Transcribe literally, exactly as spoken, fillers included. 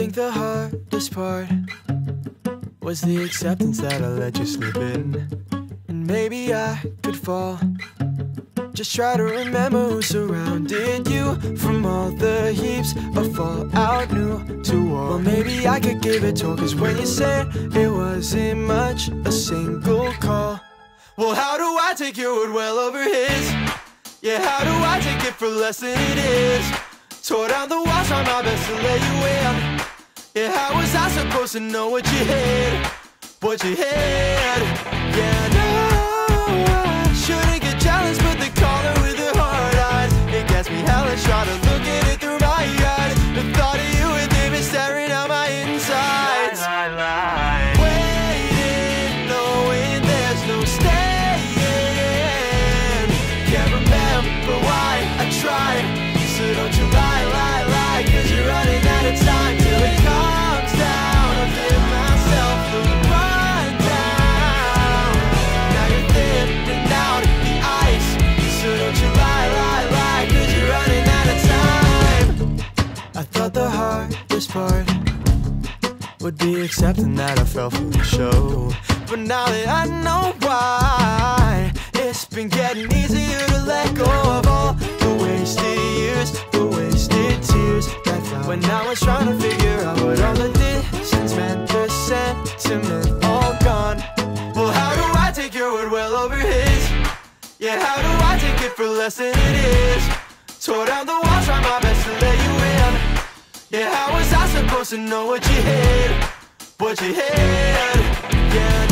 think the hardest part was the acceptance that I let you slip in. And maybe I could fall, just try to remember who surrounded you. From all the heaps of fallout new to all, well, maybe I could give it all, cause when you said it wasn't much, a single call. Well, how do I take your word well over his? Yeah, how do I take it for less than it is? Tore down the walls, tried my best to let you in. Yeah, how was I supposed to know what you hid? What you hid? Yeah, no, I shouldn't get jealous, but the collar with the hard eyes, it gets me hella shot to look at it through my eyes. The thought of you and they've been staring at my insides. Waiting, knowing there's no staying. Can't remember why I tried. So don't you lie, lie, lie, cause you're running out of time. Till it comes down, I'll give myself the rundown. Now you're thinning out the ice. So don't you lie, lie, lie, cause you're running out of time. I thought the hardest part would be accepting that I fell for the show, but now that I know why, it's been getting easier to let go of all the wasted years, the wasted tears that fell when I was trying to figure out what all the distance meant. The sentiment all gone. Well, how do I take your word well over his? Yeah, how do I take it for less than it is? Tore down the walls, tried my best to let you in. Yeah, how was I supposed to know what you hid? What you hid? Yeah.